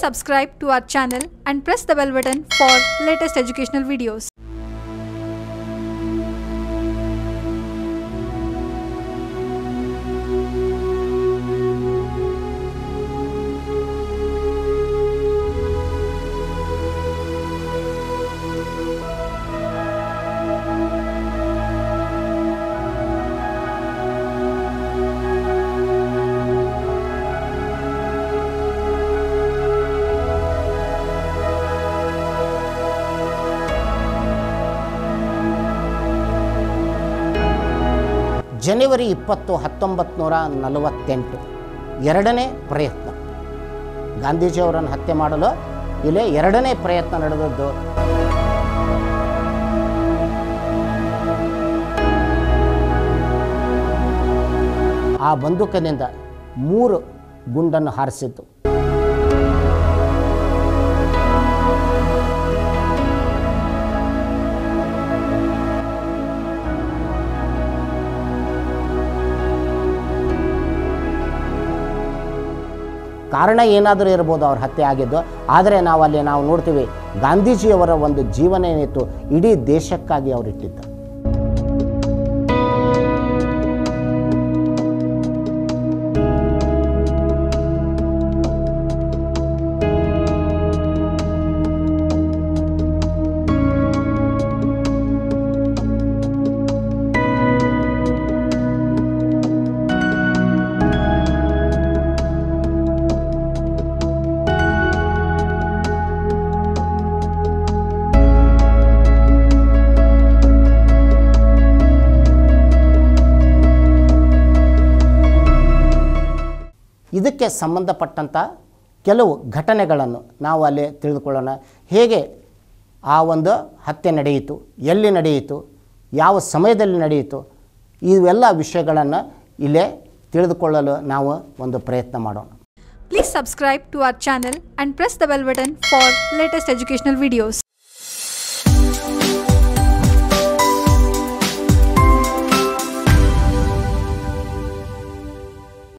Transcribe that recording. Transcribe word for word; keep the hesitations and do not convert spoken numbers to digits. Please subscribe to our channel and press the bell button for latest educational videos. ಜನವರಿ ಇಪ್ಪತ್ತು ಹತ್ತೊಂಬತ್ತು ನೂರ ನಲವತ್ತೆಂಟು ಎರಡನೇ ಪ್ರಯತ್ನ ಗಾಂಧೀಜಿಯವರನ್ನು ಹತ್ಯೆ ಮಾಡಲು ಇಲ್ಲೇ ಎರಡನೇ ಪ್ರಯತ್ನ ನಡೆದದ್ದು. ಆ ಬಂದೂಕಿನಿಂದ ಮೂರು ಗುಂಡನ್ನು ಹಾರಿಸಿದ್ದು. ಕಾರಣ ಏನಾದರೂ ಇರಬಹುದು ಅವರ ಹತ್ಯೆ ಆಗಿದ್ದು, ಆದರೆ ನಾವು ಅಲ್ಲಿ ನಾವು ನೋಡ್ತೀವಿ ಗಾಂಧೀಜಿಯವರ ಒಂದು ಜೀವನ ಏನಿತ್ತು ಇಡೀ ದೇಶಕ್ಕಾಗಿ ಅವರು ಇಟ್ಟಿದ್ದ. ಇದಕ್ಕೆ ಸಂಬಂಧಪಟ್ಟಂತ ಕೆಲವು ಘಟನೆಗಳನ್ನು ನಾವು ಅಲ್ಲಿ ತಿಳಿದುಕೊಳ್ಳೋಣ. ಹೇಗೆ ಆ ಒಂದು ಹತ್ಯೆ ನಡೆಯಿತು, ಎಲ್ಲಿ ನಡೆಯಿತು, ಯಾವ ಸಮಯದಲ್ಲಿ ನಡೆಯಿತು, ಇವೆಲ್ಲ ವಿಷಯಗಳನ್ನು ಇಲ್ಲೇ ತಿಳಿದುಕೊಳ್ಳಲು ನಾವು ಒಂದು ಪ್ರಯತ್ನ ಮಾಡೋಣ. Please subscribe to our channel and press the bell button for latest educational videos.